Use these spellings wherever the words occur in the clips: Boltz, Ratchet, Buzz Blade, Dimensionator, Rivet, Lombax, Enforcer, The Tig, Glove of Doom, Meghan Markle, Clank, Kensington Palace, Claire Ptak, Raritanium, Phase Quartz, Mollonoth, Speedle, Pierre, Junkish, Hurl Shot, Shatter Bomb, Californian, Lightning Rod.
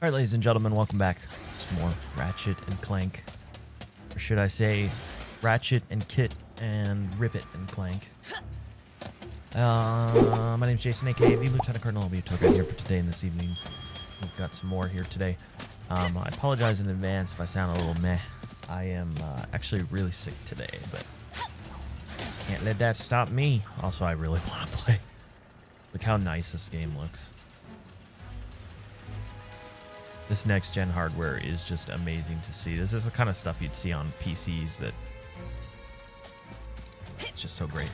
Alright, ladies and gentlemen, welcome back. It's more Ratchet and Clank. Or should I say Ratchet and Kit and Rivet and Clank. My name's Jason, aka the Lieutenant Colonel. I'll be your tour guide here for today and this evening. We've got some more here today. I apologize in advance if I sound a little meh. I am actually really sick today, but can't let that stop me. Also, I really want to play. Look how nice this game looks. This next-gen hardware is just amazing to see. This is the kind of stuff you'd see on PCs that... It's just so great.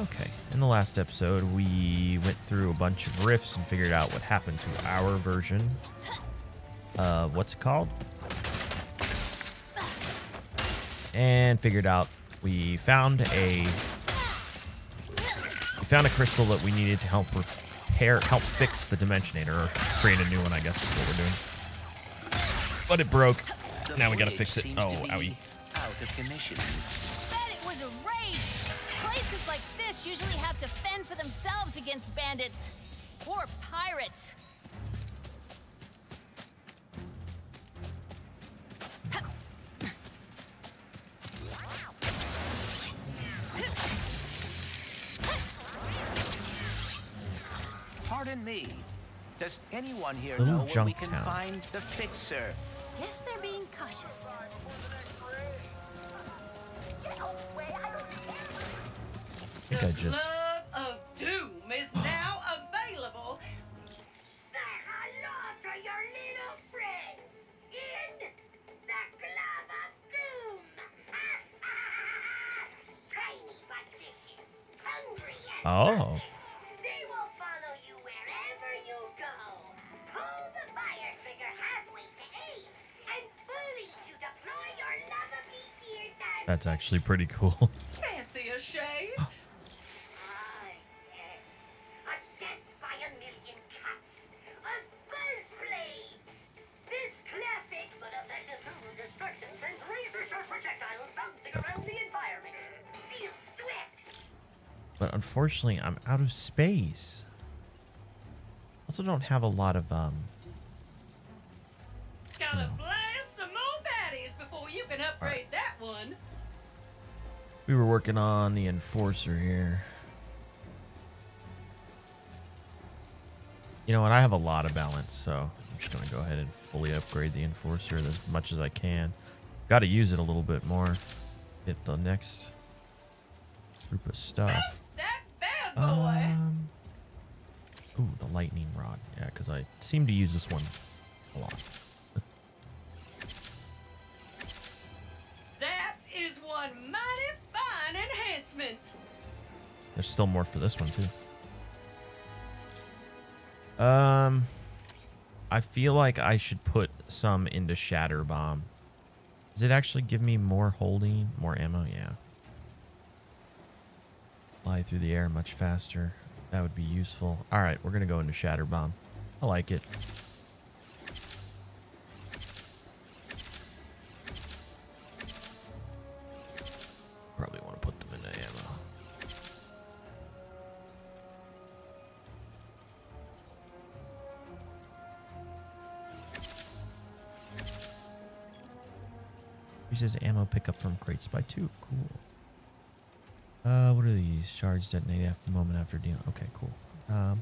Okay, in the last episode, we went through a bunch of rifts and figured out what happened to our version. What's it called? And figured out we found a... We found a crystal that we needed to help repair. Help fix the Dimensionator, or create a new one, I guess, is what we're doing. But it broke. Now we gotta fix it. Oh, owie. Out of commission. Bet it was a raid. Places like this usually have to fend for themselves against bandits or pirates. Pardon me. Does anyone here know where we can find the fixer? Guess they're being cautious. I think I just... Glove of Doom is now available. Say hello to your little friend in the Glove of Doom. Tiny but vicious, hungry and vicious. Oh. That's actually pretty cool. Fancy a shave? Ah, yes. A death by a million cuts. A Buzz Blade. This classic but effective tool of destruction sends razor-sharp projectiles bouncing around the environment. Deal swift. But unfortunately, I'm out of space. Also don't have a lot of, Gotta blast some more baddies before you can upgrade that one. We were working on the Enforcer here. You know what? I have a lot of balance, so I'm just going to go ahead and fully upgrade the Enforcer as much as I can. Got to use it a little bit more. Hit the next group of stuff. That bad boy. Ooh, the Lightning Rod. Yeah, because I seem to use this one a lot. That is one mighty fine enhancement. There's still more for this one too. I feel like I should put some into Shatter Bomb. Does it actually give me more holding, more ammo? Yeah. Fly through the air much faster. That would be useful. All right, we're gonna go into Shatter Bomb. I like it. Probably want to put them in the ammo. He says ammo pickup from crates by 2. Cool. What are these? Charge detonate after the moment after deal. Okay, cool. We'll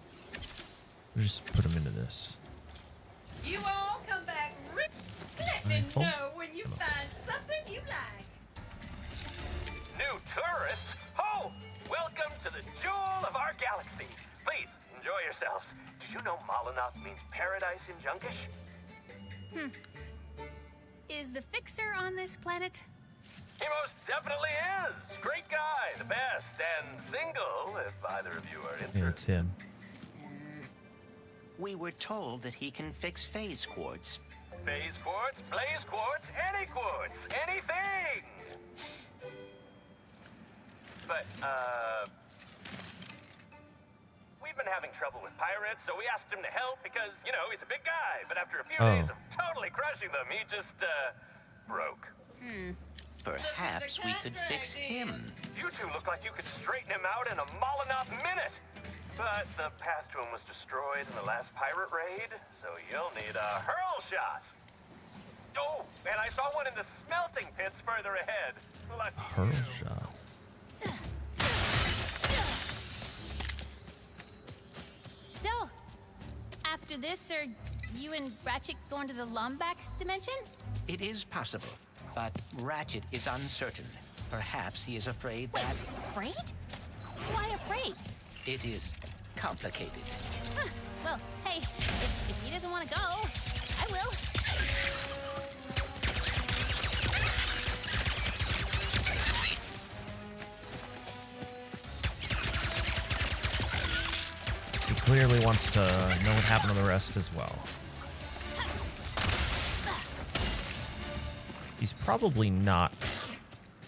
just put them into this. You all come back. Let me know when you find something you like. New tourists? Ho! Welcome to the jewel of our galaxy. Please, enjoy yourselves. Did you know Mollonoth means paradise in Junkish? Hmm. Is the fixer on this planet? He most definitely is. Great guy, the best, and single, if either of you are interested. Yeah, it's him. We were told that he can fix phase quartz. Phase quartz, blaze quartz, anything! But, we've been having trouble with pirates, so we asked him to help because, you know, he's a big guy. But after a few days of totally crushing them, he just, broke. Hmm. Perhaps we could fix him. You two look like you could straighten him out in a Mollonoth minute. But the path to him was destroyed in the last pirate raid, so you'll need a hurl shot. Oh, and I saw one in the smelting pits further ahead. Lucky hurl shot. So, after this, are you and Ratchet going to the Lombax dimension? It is possible, but Ratchet is uncertain. Perhaps he is afraid that... Wait, afraid? Why afraid? It is complicated. Huh. Well, hey, if he doesn't want to go, I will. He clearly wants to know what happened to the rest as well. He's probably not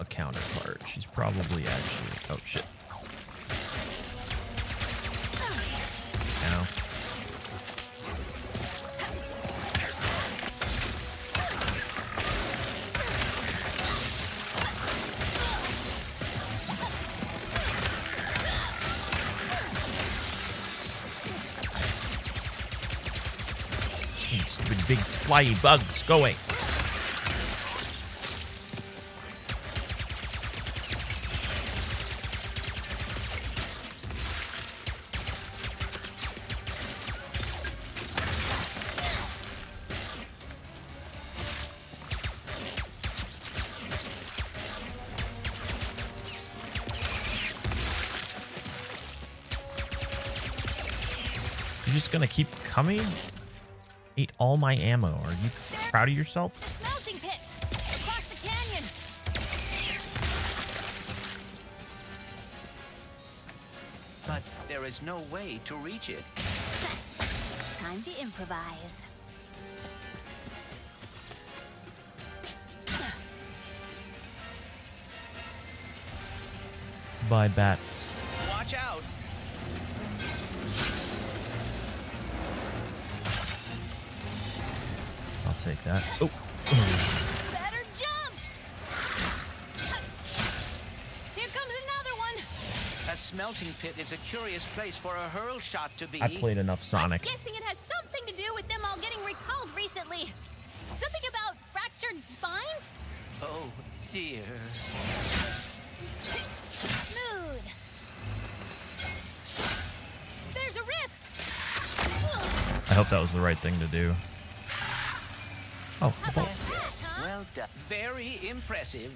a counterpart. She's probably actually... Oh, shit. Big flying bugs going. You're just gonna keep coming? Ate all my ammo. Are you proud of yourself? Smelting pits across the canyon. But there is no way to reach it. Time to improvise. Bye, bats. Watch out. Take that. Oh. Better jump. Here comes another one. A smelting pit is a curious place for a hurl shot to be. I played enough Sonic. I'm guessing it has something to do with them all getting recalled recently. Something about fractured spines? Oh dear. Mood. There's a rift. I hope that was the right thing to do. Oh, well done. Very impressive.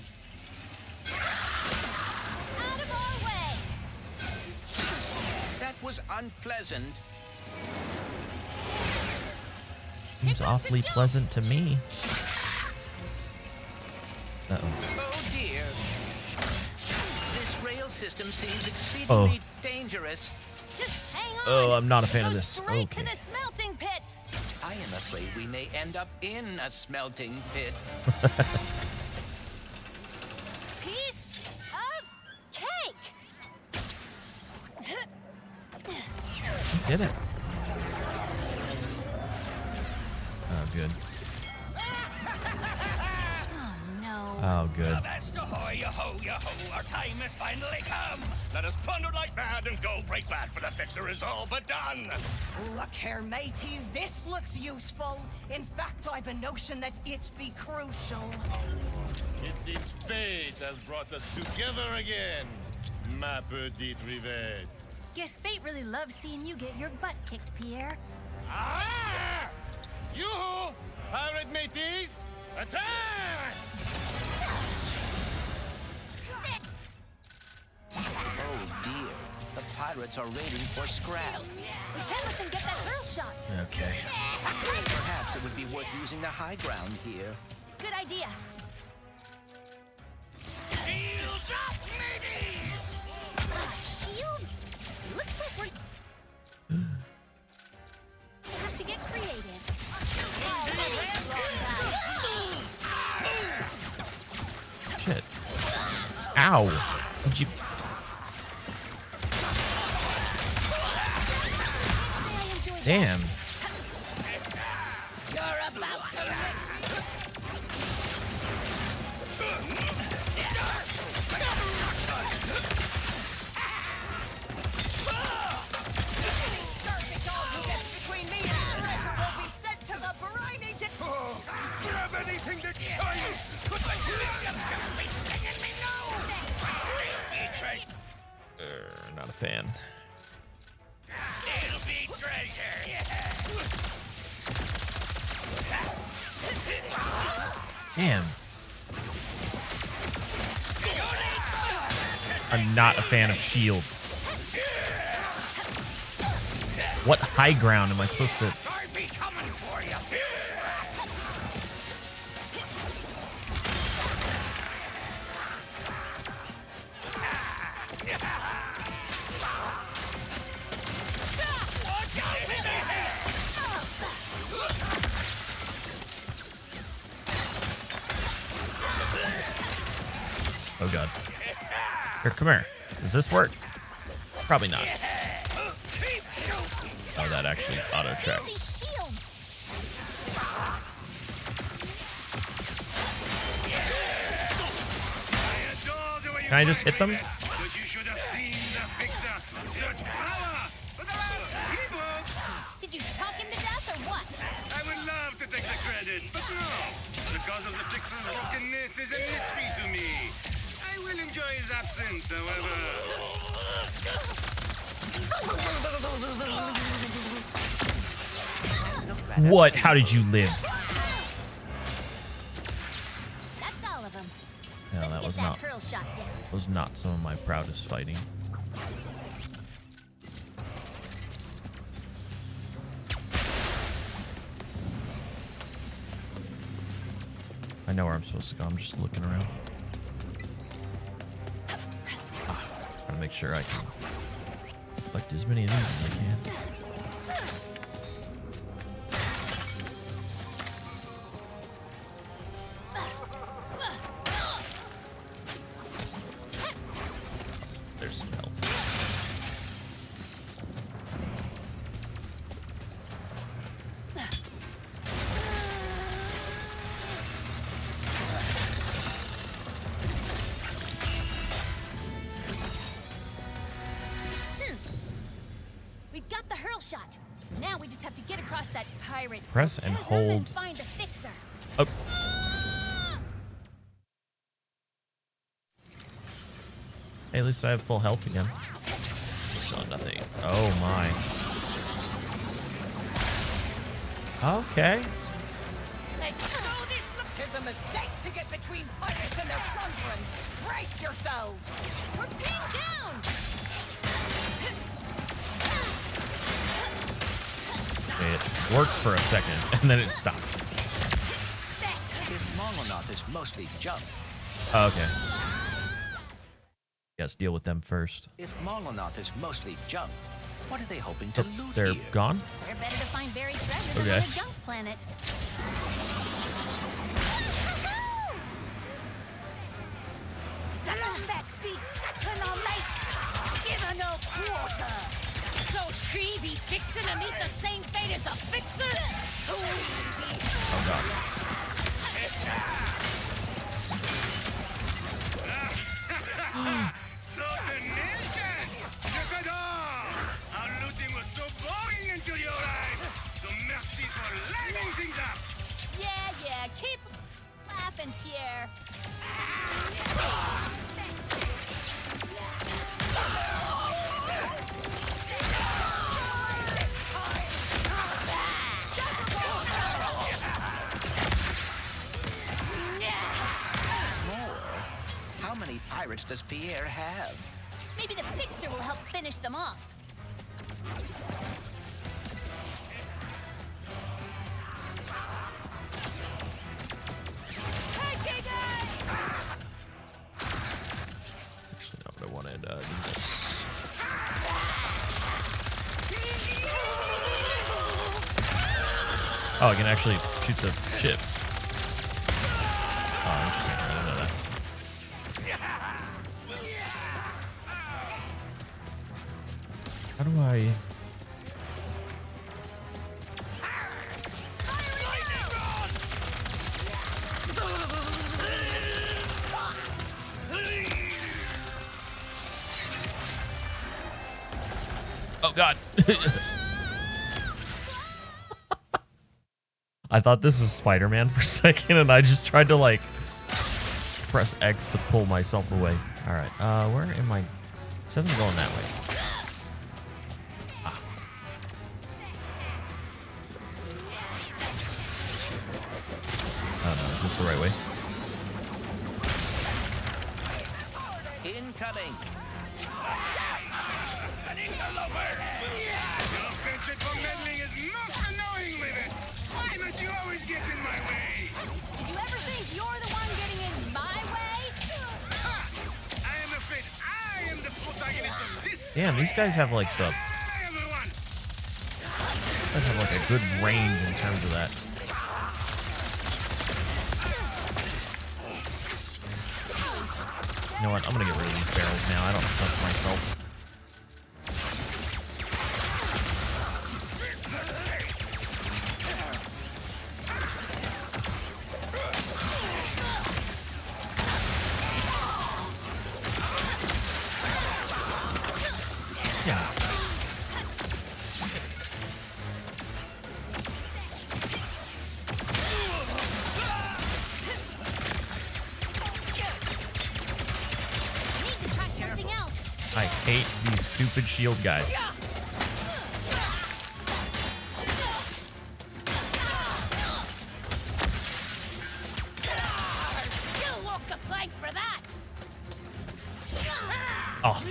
Out of our way. That was unpleasant. Seems awfully pleasant to me. Uh oh. Oh dear. This rail system seems exceedingly dangerous. Just hang on. Oh, I'm not a fan of this. Straight to the smelting pits. I am afraid we may end up in a smelting pit. Piece of cake. She did it. Oh, good. Oh, no. Oh, good. Our time has finally come. Let us plunder like mad and go break bad, for the fixer is all but done. Look here, mateys, this looks useful. In fact, I've a notion that it be crucial. It seems fate has brought us together again, ma petite Rivet. Guess fate really loves seeing you get your butt kicked, Pierre. Ah! Yoo-hoo! Pirate mateys, attack! Oh dear, the pirates are raiding for scrap. We can't let them get that hurl shot. Okay. Perhaps it would be worth using the high ground here. Good idea. Shields up, maybe! Shields? Looks like we're... We have to get creative. Shit. Ow. Did you... Damn. You're about to wreck. Not a fan. It'll be treasure. Damn. I'm not a fan of shield. What high ground am I supposed to? Oh god. Here, come here. Does this work? Probably not. Oh, that actually auto tracks. Can I just hit them? Did you talk him to death or what? I would love to take the credit, but no. Because of the Pixel's brokenness is a mystery to me. I will enjoy his absence, however. What? How did you live? That's all of them. No, that was not. That was not some of my proudest fighting. I know where I'm supposed to go. I'm just looking around. Ah, trying to make sure I can collect as many of these as I can. Press and hold. Find a fixer. Oh. Hey, at least I have full health again. Saw nothing. Oh my. Okay. Let's do this. There's a mistake to get between pirates and their plunderers. Brace yourselves. We're pinned down. It works for a second, and then it stopped. If Mollonoth is mostly junk. Okay. Yes, deal with them first. If Mollonoth is mostly junk, what are they hoping to loot? They're here? Gone? They're better to find buried treasure than on a junk planet. The Lombax be cut on our mates. Give her no quarter. So she be fixing to meet the same fate as a fixer? Oh god. So delicious! Look at all! Our looting was so boring until you arrived! So merci for lighting things up! Yeah, keep laughing, Pierre. How many pirates does Pierre have? Maybe the fixer will help finish them off. Actually, no, but I wanted do this. Oh, I can actually shoot the ship. How do I? Oh god. I thought this was Spider-Man for a second, and I just tried to, like, press X to pull myself away. All right. Where am I? It says I'm going that way. Ah. I don't know. Is this the right way? Incoming. An interloper. Your penchant for meddling is most annoying, Rivet. Why must you always get in my way? Did you ever think you're the one getting in my way? Ha! I am afraid I am the protagonist of this. Damn, these guys have like the. These guys have like a good range in terms of that. You know what? I'm gonna get rid of these barrels now. I don't trust myself. Shield guys. You'll walk the plank for that. Oh.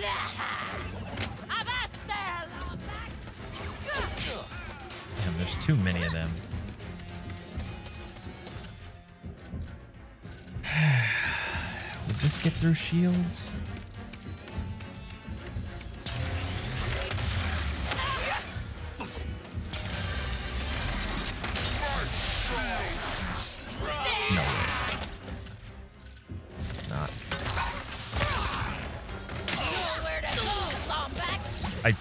Damn, there's too many of them. Would this get through shields?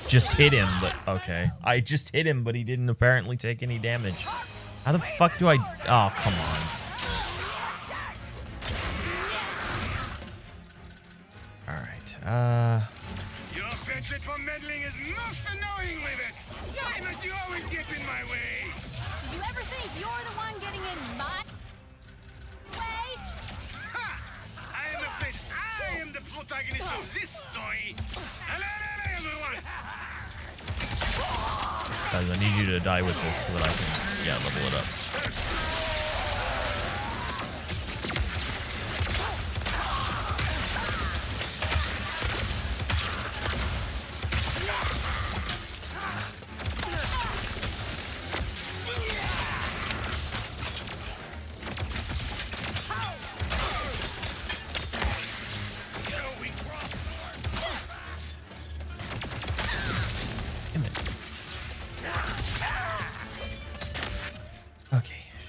Just hit him, but okay. I just hit him, but he didn't apparently take any damage. How the fuck do I? Oh, come on. All right. Your penchant for meddling is most annoying, Rivet. Why must you always get in my way? Do you ever think you're the one getting in my way? Ha! I am afraid I am the protagonist of this story. Hello, everyone. Guys, I need you to die with this so that I can, yeah, level it up.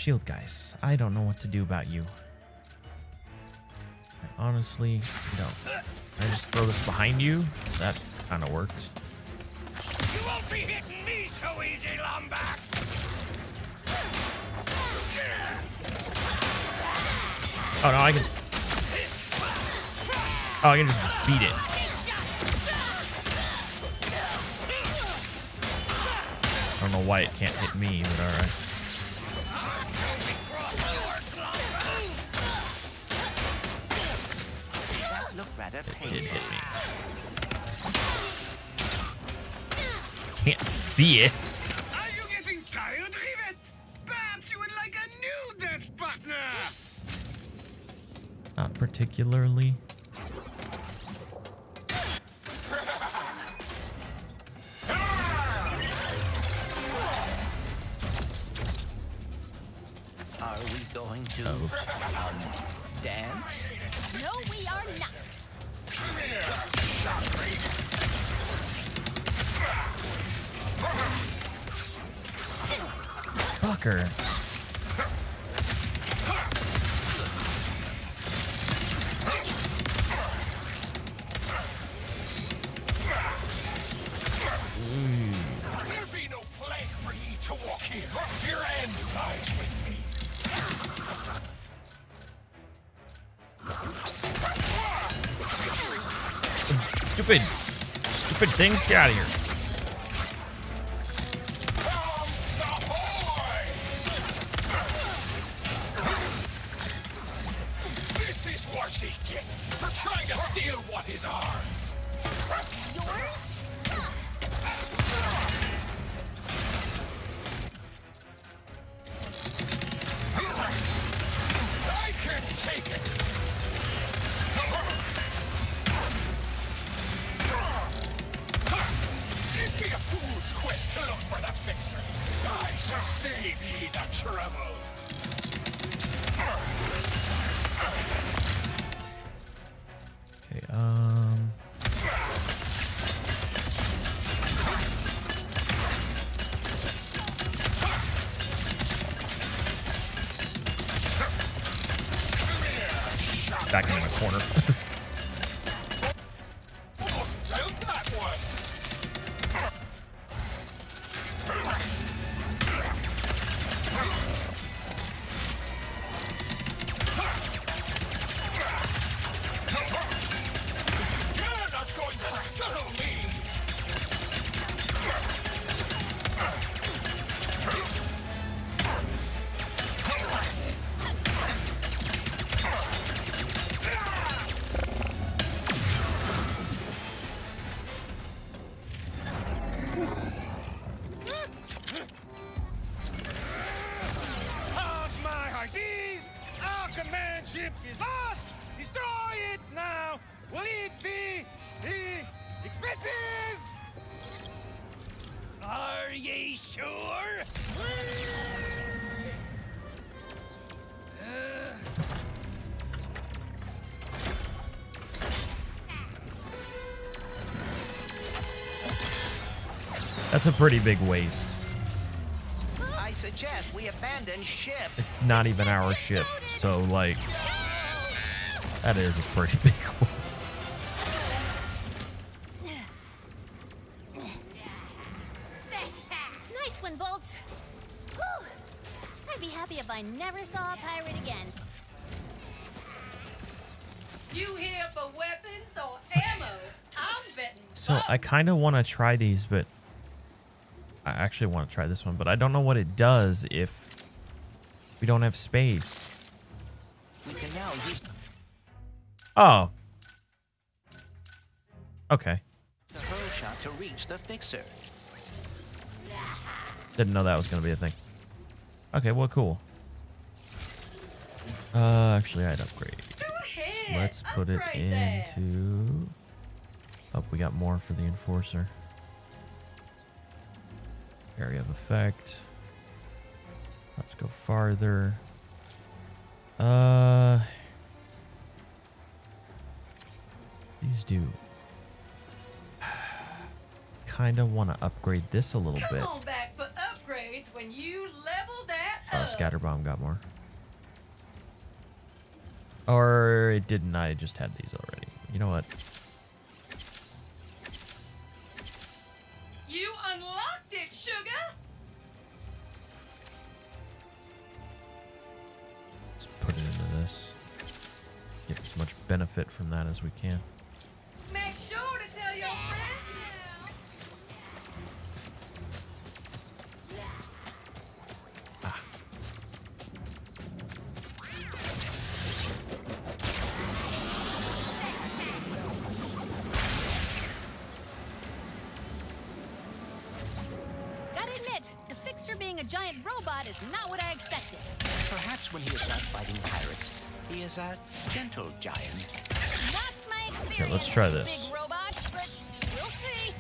Shield guys, I don't know what to do about you. I honestly don't. I just throw this behind you. That kind of works. You won't be hitting me so easy, Lombax. Oh no, I can. Oh, I can just beat it. I don't know why it can't hit me, but all right. It did hit me. Can't see it. Are you getting tired, Rivet? Perhaps you would like a new dance partner. Not particularly. Are we going to dance? No, we are not. Fucker. There'll be no plank for ye to walk here. Your end lies with me. Stupid, stupid things, get out of here. This is what she gets for trying to steal what is ours. Yours? I can take it. It'd be a fool's quest to look for the fixer. I shall save ye the trouble. Okay, back in the corner. Almost killed that one. You're not going to scuttle me. That's a pretty big waste. I suggest we abandon ship. It's not even our ship, so like that is a pretty big waste. Nice one, Boltz. Whew. I'd be happy if I never saw a pirate again. You here for weapons or ammo? I'm betting. So I kind of want to try these, but I actually want to try this one, but I don't know what it does if we don't have space. We can now use... Oh. Okay. The hurl shot to reach the fixer. Didn't know that was going to be a thing. Okay, well, cool. Actually, I'd upgrade. Let's put it into... Oh, we got more for the Enforcer. Area of effect. Let's go farther. These do. Kind of want to upgrade this a little bit. Come on back for upgrades when you level that up. Oh, Shatter Bomb got more. Or it didn't. I just had these already. You know what? You unlocked it, sugar. Let's put it into this. Get as much benefit from that as we can. Make sure to tell your friends now. Ah. A giant robot is not what I expected. Perhaps when he is not fighting pirates, he is a gentle giant. Not my experience. Okay, let's try this. Big robot, but we'll see.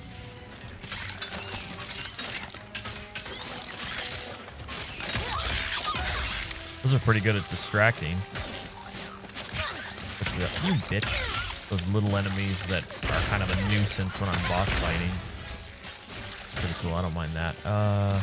Those are pretty good at distracting. You bitch. Those little enemies that are kind of a nuisance when I'm boss fighting. It's pretty cool. I don't mind that.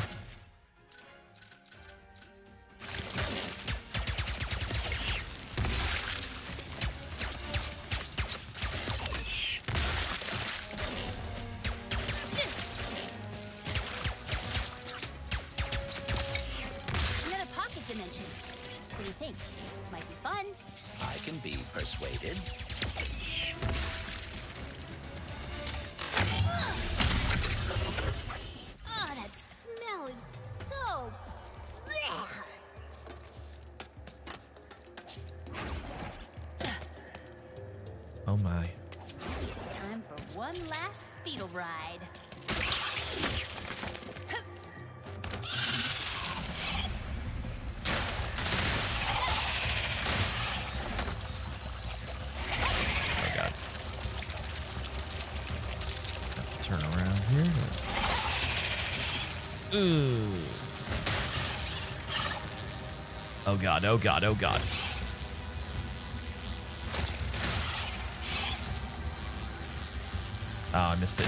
Oh my. It's time for one last speedle ride. Oh god. Have to turn around here. Ooh. Oh god, oh god, oh god. Oh, I missed it.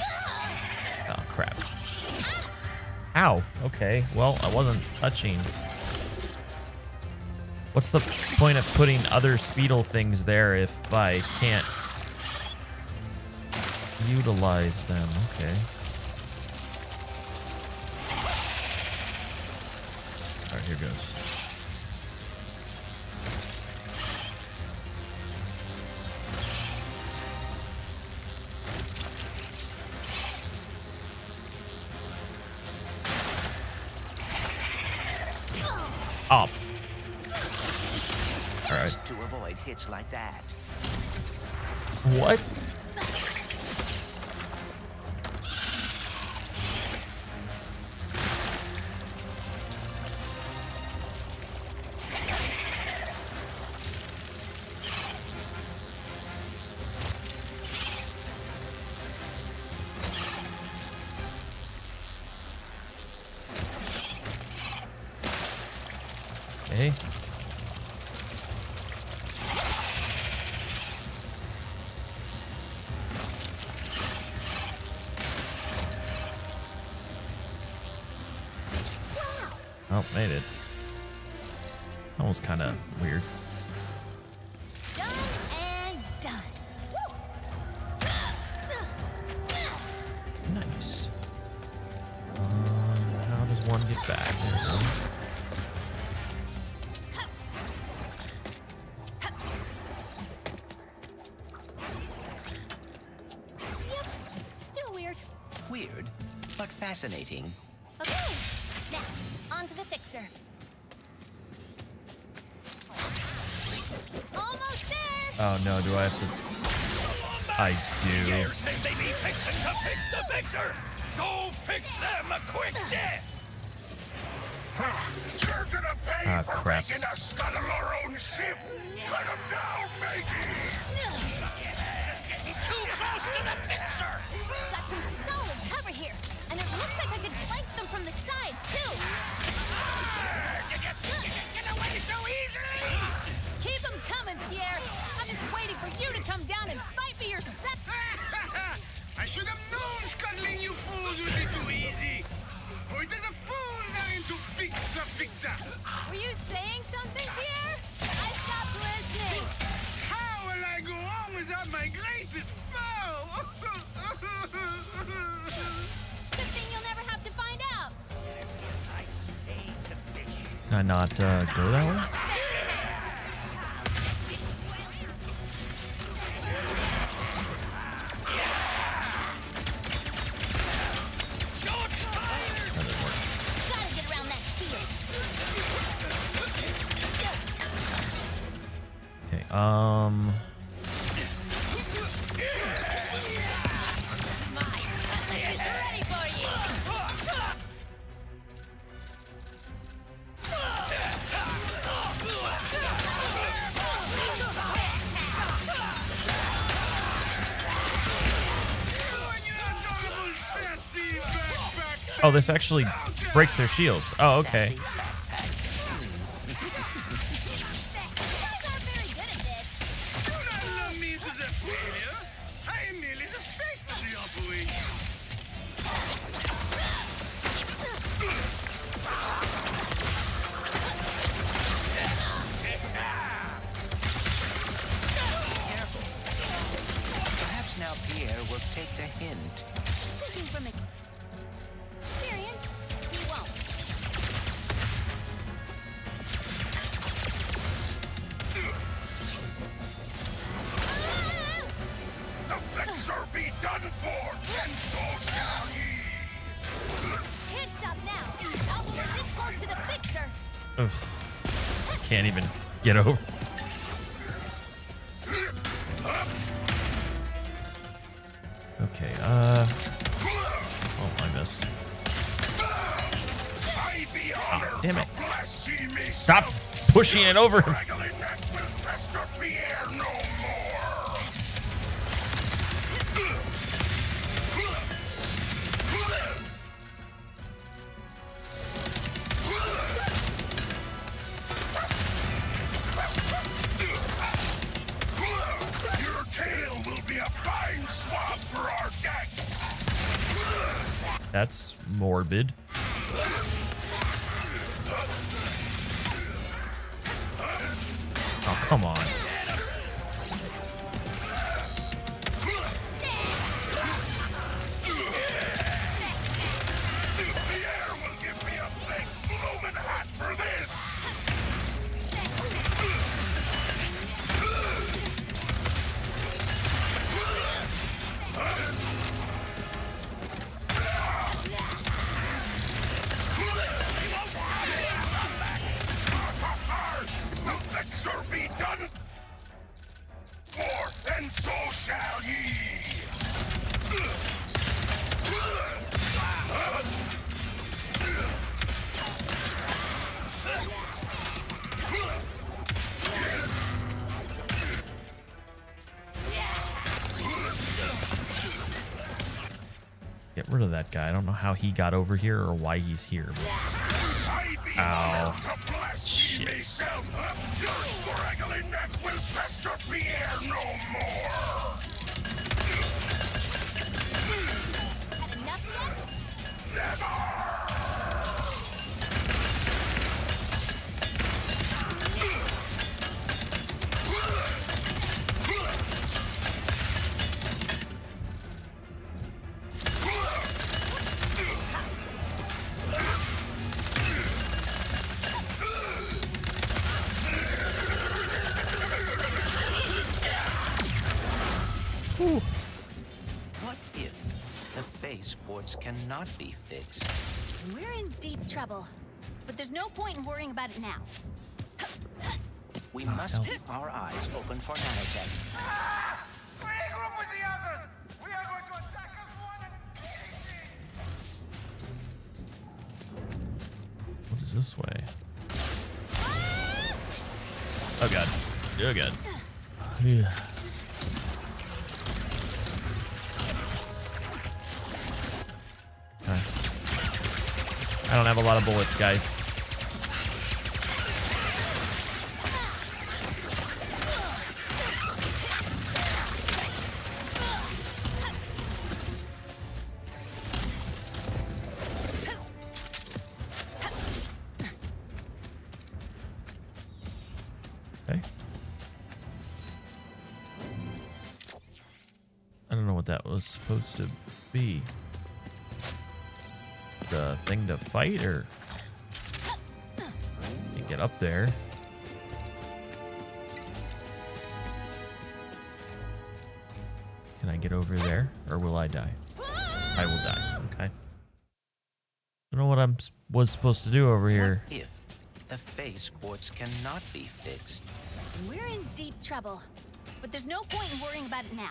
Oh, crap. Ow. Okay. Well, I wasn't touching. What's the point of putting other Speedle things there if I can't utilize them? Okay. All right, here goes. Like that. What? Okay. Oh, made it. That was kind of weird. Done and done. Nice. How does one get back? There it goes. Yep. Still weird. Weird, but fascinating. Okay. Now, on to the fixer. Almost there! Oh no, do I have to... I do. Pierre says they need fixing to fix the fixer! Go fix them a quick death! You're gonna pay for crap. Making a scuttle our own ship! Cut him down, matey! Just getting too close to the fixer! Got some solid cover here! And it looks like I could flank them from the sides, too. Get away so easily! Keep them coming, Pierre. I'm just waiting for you to come down and fight for yourself. I should have known scuttling you fools would be too easy. Who does a fool now into fixer? Were you saying something, Pierre? I stopped listening. How will I go on without my greatest foe? Can I not go that way? That didn't work. Gotta get around that shield. Okay, oh, this actually breaks their shields. Oh, okay. Perhaps now Pierre will take the hint. Can't even get over. Okay, oh, I missed. Oh, damn it. Stop pushing it over him. That's morbid. Oh, come on. Pierre will give me a big blooming hat for this. Be done for, and so shall ye. Get rid of that guy. I don't know how he got over here or why he's here. But... Ow. Shit. Pierre no more. Never. Cannot be fixed. We're in deep trouble, but there's no point in worrying about it now. We must keep our eyes open for nanotech. Ah! Regroup with the others! We are going to attack us one and... What is this way? Ah! Oh god. Oh god. Yeah. I don't have a lot of bullets, guys. Okay. I don't know what that was supposed to be. The thing to fight, or you get up there. Can I get over there, or will I die? I will die. Okay. I don't know what I was supposed to do over here. What if the phase quartz cannot be fixed? We're in deep trouble, but there's no point in worrying about it now.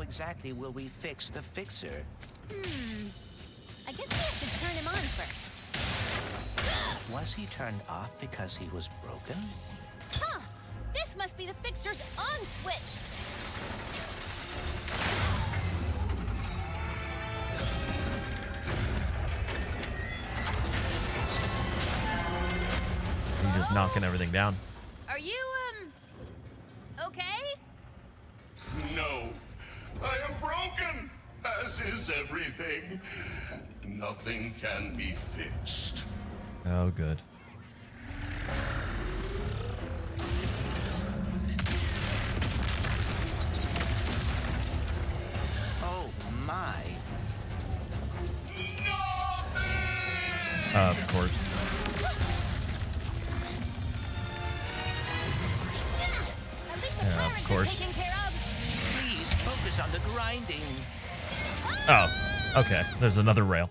Exactly will we fix the fixer? I guess we have to turn him on first. Was he turned off because he was broken? Huh! This must be the fixer's on switch! He's just knocking everything down. Are you, okay? No. I am broken, as is everything. Nothing can be fixed. Oh, good. Oh, my. Nothing! Of course. blinding. Oh, okay. There's another rail.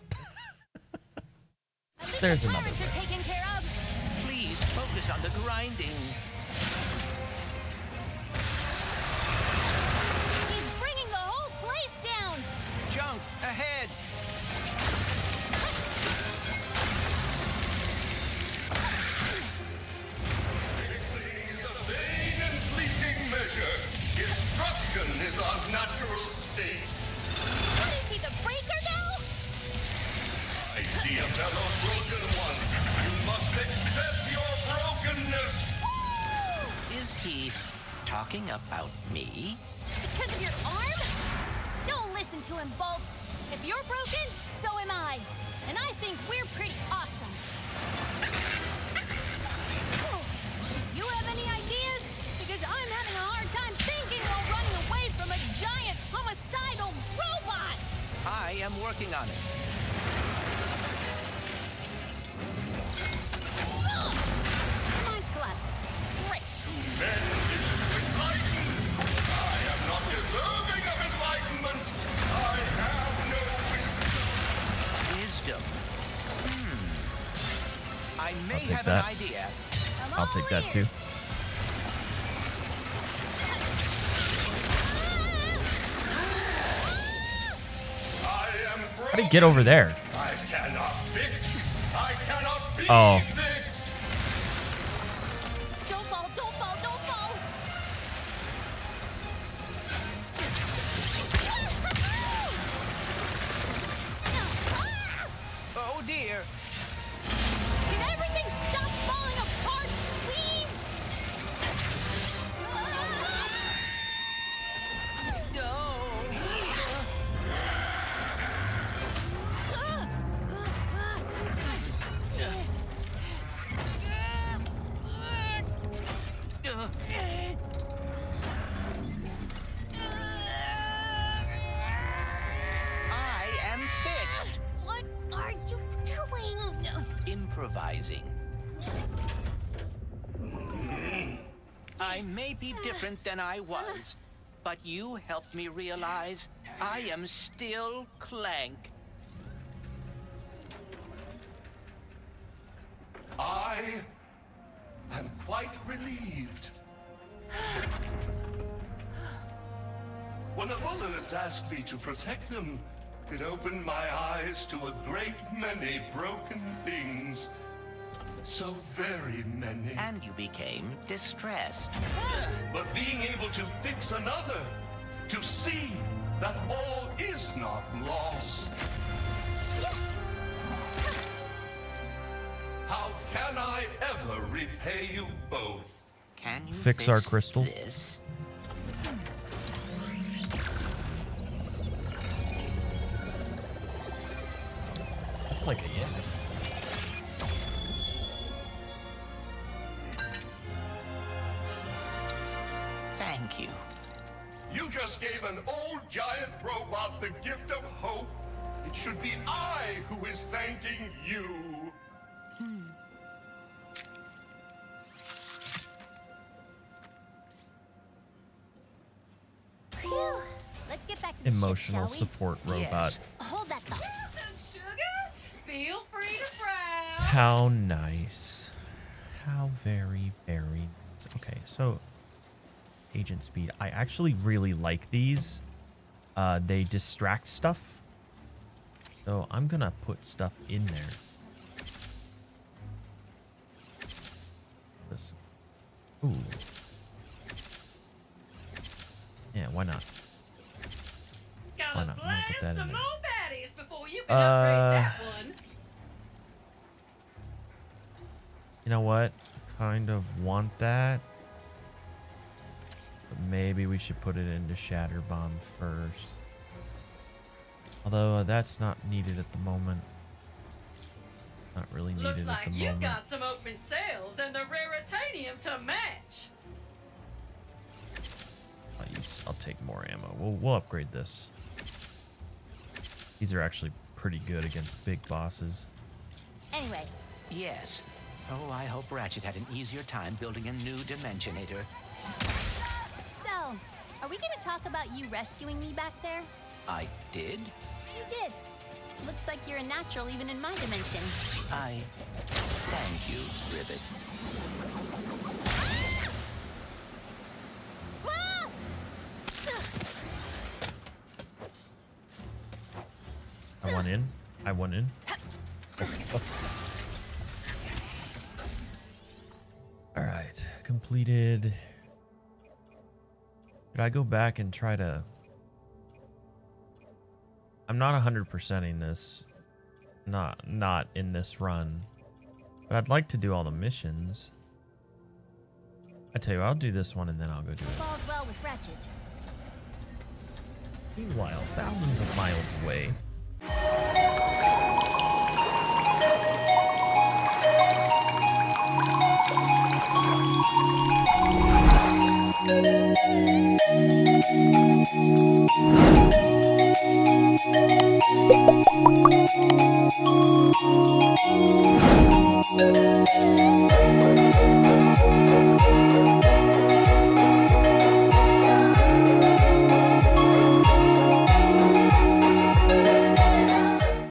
There's another rail. Taken care of. Please focus on the grinding. He's bringing the whole place down. Junk ahead. Destruction is our natural state. What is he, the breaker now? I see a fellow broken one. You must accept your brokenness. Woo! Is he talking about me? Because of your arm? Don't listen to him, Boltz. If you're broken, so am I. And I think we're pretty awesome. Oh, do you have any ideas? Because I'm having a hard time thinking while running away from a giant homicidal robot! I am working on it. Ugh! Mine's collapsed. Great. Men, this is enlightenment. I am not deserving of enlightenment. I have no wisdom. I may have that. An idea. I'll take that too. How do you get over there? I cannot fix. I cannot be fixed. Don't fall, don't fall, don't fall. Oh dear. Can everything stop falling apart, please? No. I am fixed. What are you doing? Improvising. I may be different than I was, but you helped me realize I am still Clank. I'm quite relieved. When the Mollonoths asked me to protect them, it opened my eyes to a great many broken things. So very many. And you became distressed. But being able to fix another, to see that all is not lost. How can I ever repay you both? Can you fix our crystal? This? That's like a yes. Thank you. You just gave an old giant robot the gift of hope. It should be I who is thanking you. Let's get back to emotional support robot. Hold that thought. Some sugar? Feel free to frown. How nice. How very, very nice. Okay, so agent speed. I actually really like these. They distract stuff. So I'm gonna put stuff in there. This. Ooh. Yeah, why not? Why not? I'm gonna put that in there. You know what? Kind of want that. But maybe we should put it into Shatter Bomb first. Although that's not needed at the moment. Not really needed at the moment. Looks like you've got some open sales and the Raritanium to match. I'll take more ammo. We'll upgrade this. These are actually pretty good against big bosses. Anyway. Yes. Oh, I hope Ratchet had an easier time building a new Dimensionator. So, Are we gonna talk about you rescuing me back there? I did? You did. Looks like you're a natural even in my dimension. I thank you, Rivet. Ah! Ah! I want in. I want in. All right, completed. Did I go back and try to... I'm not 100%ing this, not in this run, but I'd like to do all the missions. I tell you, I'll do this one and then I'll go do it. Falls well with Ratchet. Meanwhile, thousands of miles away.